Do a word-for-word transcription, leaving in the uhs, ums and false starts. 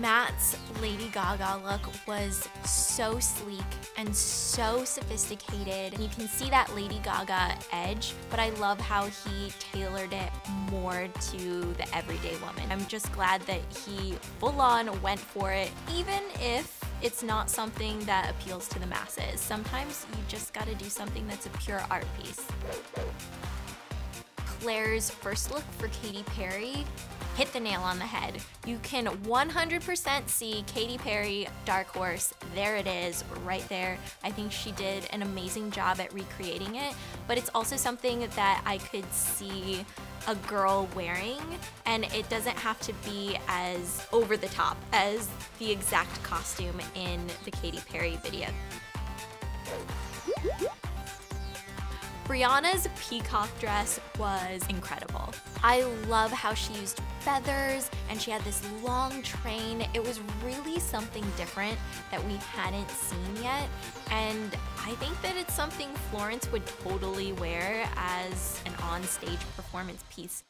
Matt's Lady Gaga look was so sleek and so sophisticated. You can see that Lady Gaga edge, but I love how he tailored it more to the everyday woman. I'm just glad that he full on went for it, even if it's not something that appeals to the masses. Sometimes you just gotta do something that's a pure art piece. Claire's first look for Katy Perry hit the nail on the head. You can one hundred percent see Katy Perry, Dark Horse, there it is, right there. I think she did an amazing job at recreating it, but it's also something that I could see a girl wearing, and it doesn't have to be as over the top as the exact costume in the Katy Perry video. Brianna's peacock dress was incredible. I love how she used feathers and she had this long train. It was really something different that we hadn't seen yet. And I think that it's something Florence would totally wear as an on-stage performance piece.